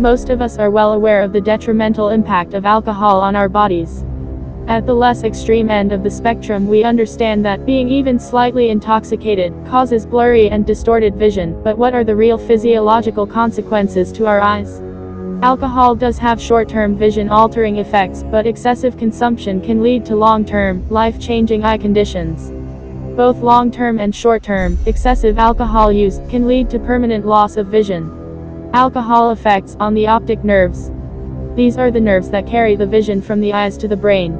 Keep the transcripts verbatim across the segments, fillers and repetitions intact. Most of us are well aware of the detrimental impact of alcohol on our bodies. At the less extreme end of the spectrum, we understand that being even slightly intoxicated causes blurry and distorted vision, but what are the real physiological consequences to our eyes? Alcohol does have short-term vision-altering effects, but excessive consumption can lead to long-term, life-changing eye conditions. Both long-term and short-term, excessive alcohol use can lead to permanent loss of vision. Alcohol affects on the optic nerves. These are the nerves that carry the vision from the eyes to the brain.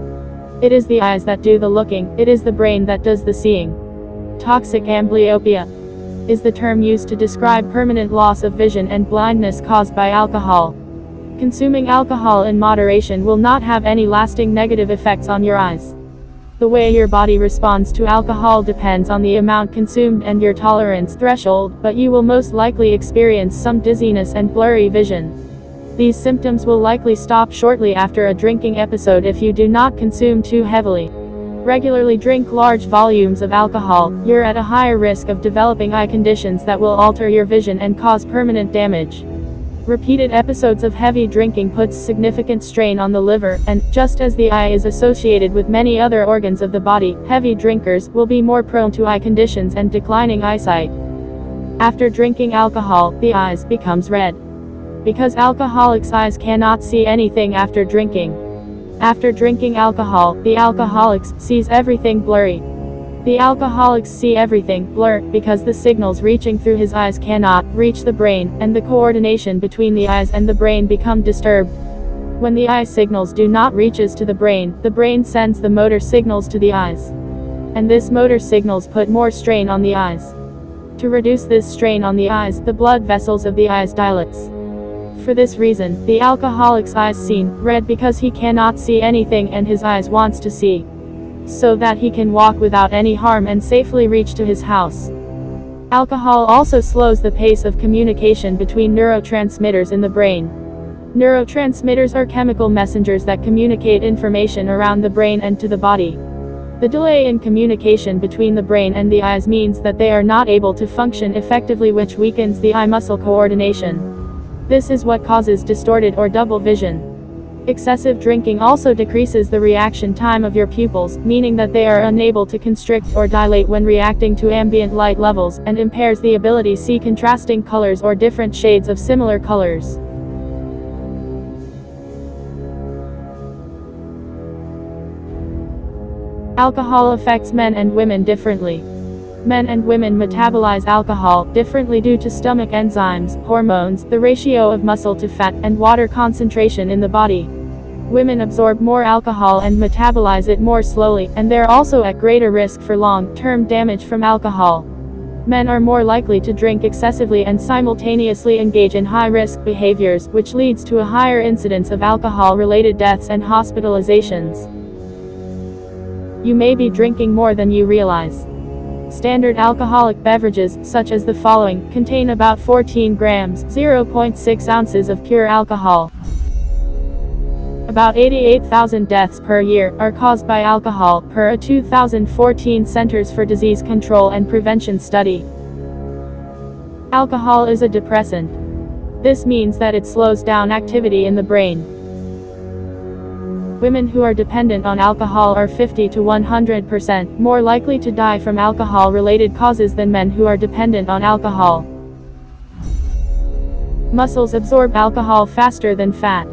It is the eyes that do the looking, it is the brain that does the seeing. Toxic amblyopia is the term used to describe permanent loss of vision and blindness caused by alcohol. Consuming alcohol in moderation will not have any lasting negative effects on your eyes. The way your body responds to alcohol depends on the amount consumed and your tolerance threshold, but you will most likely experience some dizziness and blurry vision. These symptoms will likely stop shortly after a drinking episode if you do not consume too heavily. Regularly drink large volumes of alcohol, you're at a higher risk of developing eye conditions that will alter your vision and cause permanent damage. Repeated episodes of heavy drinking puts significant strain on the liver, and, just as the eye is associated with many other organs of the body, heavy drinkers will be more prone to eye conditions and declining eyesight. After drinking alcohol, the eyes becomes red. Because alcoholics' eyes cannot see anything after drinking. After drinking alcohol, the alcoholics sees everything blurry. The alcoholics see everything blur, because the signals reaching through his eyes cannot reach the brain, and the coordination between the eyes and the brain become disturbed. When the eye signals do not reaches to the brain, the brain sends the motor signals to the eyes. And this motor signals put more strain on the eyes. To reduce this strain on the eyes, the blood vessels of the eyes dilates. For this reason, the alcoholic's eyes seen red because he cannot see anything and his eyes wants to see, so that he can walk without any harm and safely reach to his house. Alcohol also slows the pace of communication between neurotransmitters in the brain. Neurotransmitters are chemical messengers that communicate information around the brain and to the body. The delay in communication between the brain and the eyes means that they are not able to function effectively, which weakens the eye-muscle coordination. This is what causes distorted or double vision. Excessive drinking also decreases the reaction time of your pupils, meaning that they are unable to constrict or dilate when reacting to ambient light levels, and impairs the ability to see contrasting colors or different shades of similar colors. Alcohol affects men and women differently. Men and women metabolize alcohol differently due to stomach enzymes, hormones, the ratio of muscle to fat, and water concentration in the body. Women absorb more alcohol and metabolize it more slowly, and they're also at greater risk for long-term damage from alcohol. Men are more likely to drink excessively and simultaneously engage in high-risk behaviors, which leads to a higher incidence of alcohol-related deaths and hospitalizations. You may be drinking more than you realize. Standard alcoholic beverages, such as the following, contain about fourteen grams, zero point six ounces of pure alcohol. About eighty-eight thousand deaths per year are caused by alcohol, per a two thousand fourteen Centers for Disease Control and Prevention study. Alcohol is a depressant. This means that it slows down activity in the brain. Women who are dependent on alcohol are fifty to one hundred percent more likely to die from alcohol-related causes than men who are dependent on alcohol. Muscles absorb alcohol faster than fat.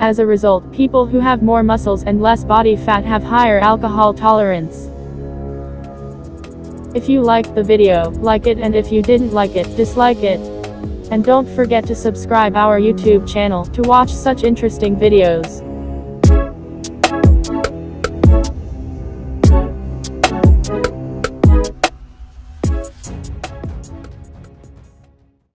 As a result, people who have more muscles and less body fat have higher alcohol tolerance. If you liked the video, like it, and if you didn't like it, dislike it. And don't forget to subscribe our YouTube channel to watch such interesting videos.